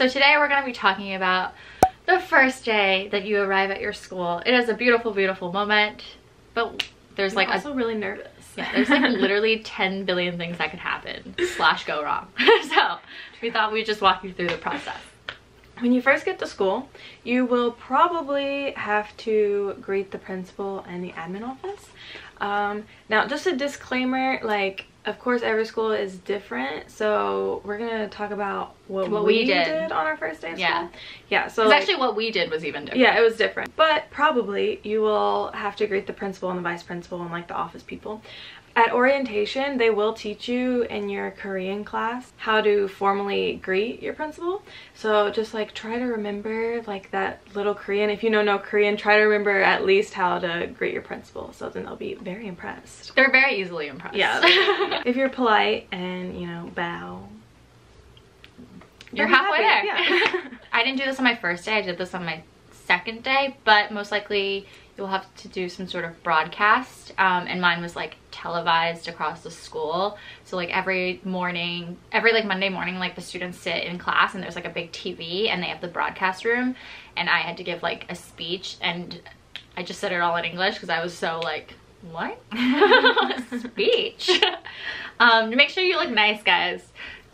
So today we're going to be talking about the first day that you arrive at your school. It is a beautiful, beautiful moment, but there's like also really nervous. Yeah, there's like literally 10 billion things that could happen / go wrong. So we thought we'd just walk you through the process. When you first get to school, you will probably have to greet the principal and the admin office. Now, just a disclaimer, like, of course, every school is different, so we're going to talk about what we did on our first day of school. Yeah, so like, actually what we did was even different. Yeah, it was different. But probably you will have to greet the principal and the vice principal and like the office people. At orientation, they will teach you in your Korean class how to formally greet your principal. So just like try to remember like that little Korean. If you know no Korean, try to remember at least how to greet your principal. So then they'll be very impressed. They're very easily impressed. Yeah. If you're polite and, you know, bow, you're halfway there. Yeah. I didn't do this on my first day. I did this on my second day, but most likely you'll have to do some sort of broadcast, and mine was like televised across the school. So like every Monday morning, like the students sit in class and there's like a big TV and they have the broadcast room, and I had to give like a speech, and I just said it all in English because I was so like, what? Speech? Make sure you look nice, guys.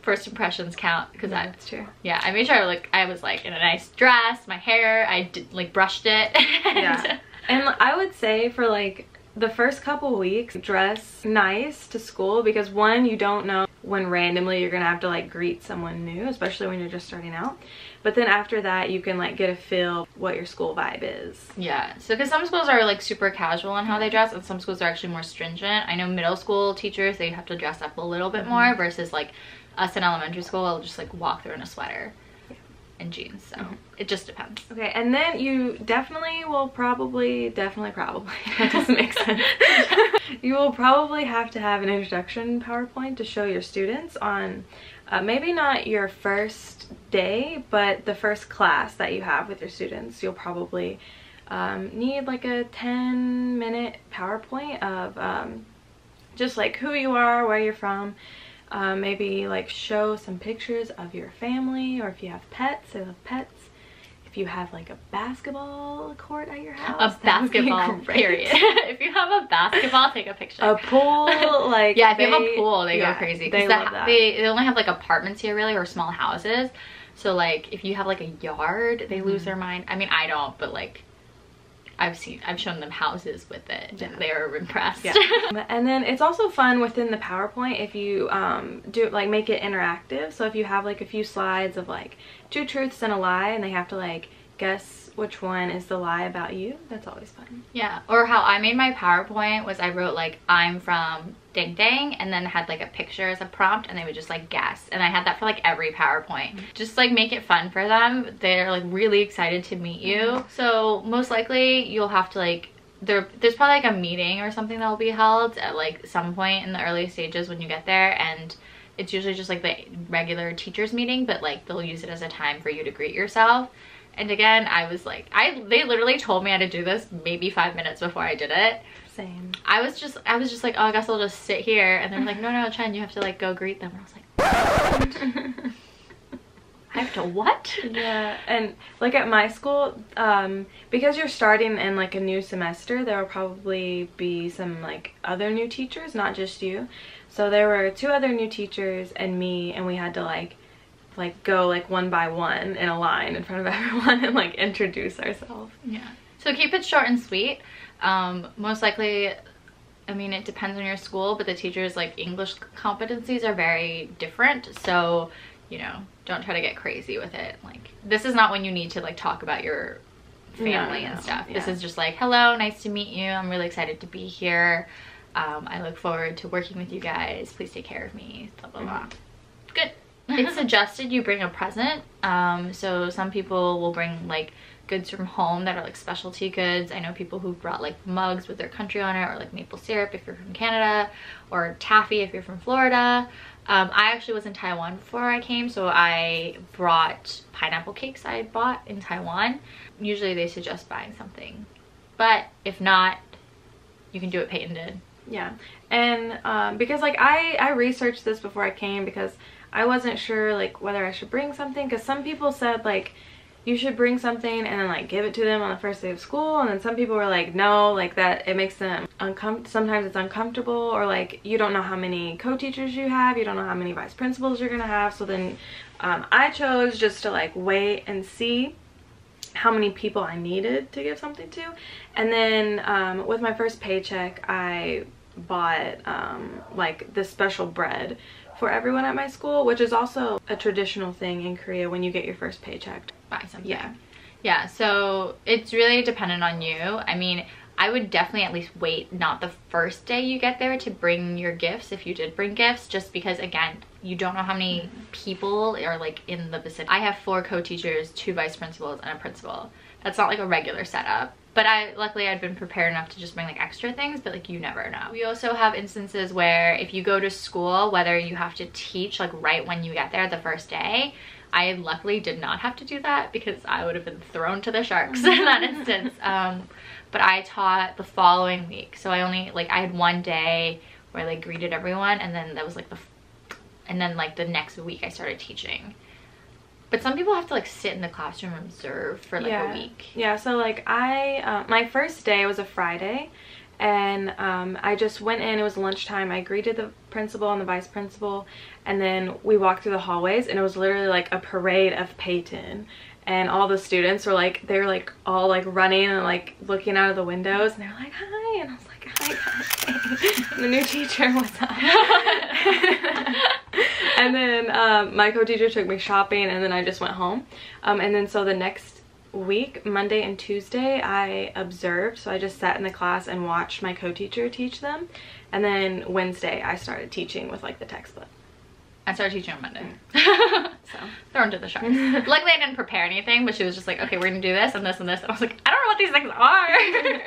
First impressions count, because that's true. Yeah, I made sure I was like in a nice dress, my hair, I did, like brushed it. Yeah. And I would say for like the first couple weeks, dress nice to school, because one, you don't know when randomly you're gonna have to like greet someone new, especially when you're just starting out. But then after that, you can like get a feel what your school vibe is. Yeah, so because some schools are like super casual on how they dress, and some schools are actually more stringent. I know middle school teachers, they have to dress up a little bit more, versus like us in elementary school, we'll just like walk through in a sweater and jeans, so it just depends. Okay, and then you definitely will probably, that doesn't make sense. You will probably have to have an introduction PowerPoint to show your students on maybe not your first day, but the first class that you have with your students. You'll probably need like a 10-minute PowerPoint of just like who you are, where you're from. Maybe like show some pictures of your family, or if you have pets, I love pets. If you have like a basketball court at your house, a basketball, period. If you have a basketball, take a picture. A pool, like yeah, if you have a pool, they go crazy. They love that. They only have like apartments here, really, or small houses. So like if you have like a yard, they lose their mind. I mean, I don't, but like I've shown them houses with it, and they are impressed. Yeah. And then it's also fun within the PowerPoint if you do like make it interactive. So if you have like a few slides of like 2 truths and a lie, and they have to like guess which one is the lie about you, that's always fun. Yeah, or how I made my PowerPoint was I wrote like I'm from ding dang, and then had like a picture as a prompt, and they would just like guess, and I had that for like every PowerPoint. Just like make it fun for them. They're like really excited to meet you. So most likely you'll have to like there's probably like a meeting or something that will be held at like some point in the early stages when you get there, and it's usually just like the regular teachers meeting, but like they'll use it as a time for you to greet yourself. And again, I was like, they literally told me how to do this maybe 5 minutes before I did it. Same. I was just like, oh, I guess I'll just sit here. And they're like, no, Chen, you have to like go greet them. And I was like, I have to what? Yeah. And like at my school, because you're starting in like a new semester, there will probably be some like other new teachers, not just you. So there were 2 other new teachers and me, and we had to like go like 1 by 1 in a line in front of everyone and like introduce ourselves. Yeah, so keep it short and sweet. Most likely, I mean, it depends on your school, but the teachers like English competencies are very different, so you know, don't try to get crazy with it. Like this is not when you need to like talk about your family and stuff. This is just like, hello, nice to meet you, I'm really excited to be here, I look forward to working with you guys, please take care of me, blah blah blah. Good. It's suggested you bring a present. So some people will bring like goods from home that are like specialty goods. I know people who brought like mugs with their country on it, or like maple syrup if you're from Canada, or taffy if you're from Florida. I actually was in Taiwan before I came, so I brought pineapple cakes I bought in Taiwan. Usually they suggest buying something, but if not, you can do what Payton did. Yeah, and because like I researched this before I came because I wasn't sure like whether I should bring something, because some people said like you should bring something and then like give it to them on the first day of school, and then some people were like no, like that it makes them sometimes it's uncomfortable, or like you don't know how many co-teachers you have, you don't know how many vice principals you're gonna have. So then I chose just to like wait and see how many people I needed to give something to. And then with my first paycheck I bought like this special bread for everyone at my school, which is also a traditional thing in Korea when you get your first paycheck. Buy something. Yeah. Yeah, so it's really dependent on you. I mean, I would definitely at least wait not the first day you get there to bring your gifts if you did bring gifts, just because again, you don't know how many people are like in the vicinity. I have 4 co-teachers, 2 vice principals, and a principal. That's not like a regular setup. But luckily I'd been prepared enough to just bring like extra things, but like you never know. We also have instances where if you go to school, whether you have to teach like right when you get there the first day, I luckily did not have to do that because I would have been thrown to the sharks in that instance. But I taught the following week. So I only, like I had one day where I like greeted everyone, and then that was like the next week I started teaching. But some people have to like sit in the classroom and observe for like a week. Yeah, so like I, my first day was a Friday, and I just went in, it was lunchtime, I greeted the principal and the vice principal, and then we walked through the hallways, and it was literally like a parade of Payton. And all the students were like, they were like all like running and like looking out of the windows, and they were like, hi, and I was like, hi, and the new teacher was up. And then my co-teacher took me shopping, and then I just went home. And then so the next week, Monday and Tuesday, I observed. So I just sat in the class and watched my co-teacher teach them. And then Wednesday, I started teaching with like the textbook. I started teaching on Monday. So thrown to the sharks. Luckily I didn't prepare anything, but she was just like, okay, we're gonna do this and this and this. And I was like, I don't know what these things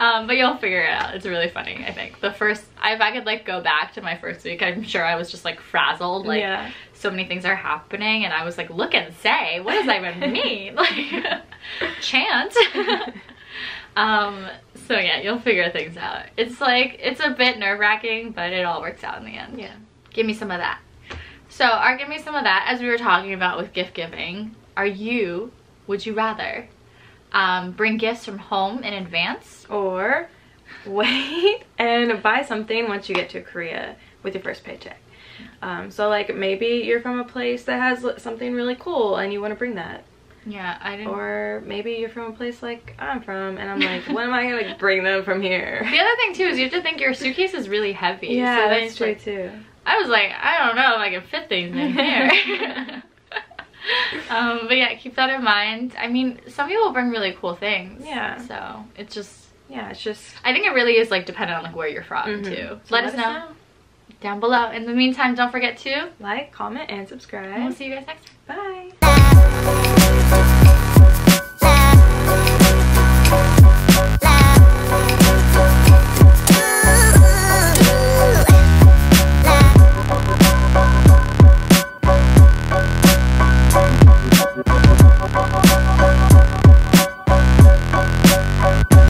are. But you'll figure it out. It's really funny, I think. The first, if I could like go back to my first week, I'm sure I was just like frazzled. Like so many things are happening, and I was like, look and say, what does that even mean? Like chant. So yeah, you'll figure things out. It's like, it's a bit nerve-wracking, but it all works out in the end. Yeah. Give me some of that. So our give me some of that, as we were talking about with gift giving, would you rather bring gifts from home in advance, or wait and buy something once you get to Korea with your first paycheck? So like maybe you're from a place that has something really cool and you want to bring that. Yeah, I didn't. Or maybe you're from a place like I'm from, and I'm like, when am I gonna like, bring them from here? The other thing too is you have to think your suitcase is really heavy. Yeah, so that's true like, too. I was like, I don't know if I can fit things in here. But yeah, keep that in mind. I mean, some people bring really cool things. Yeah. So it's just. Yeah, it's just. I think it really is like dependent on like where you're from too. So let us know down below. In the meantime, don't forget to like, comment, and subscribe. And we'll see you guys next time. Bye.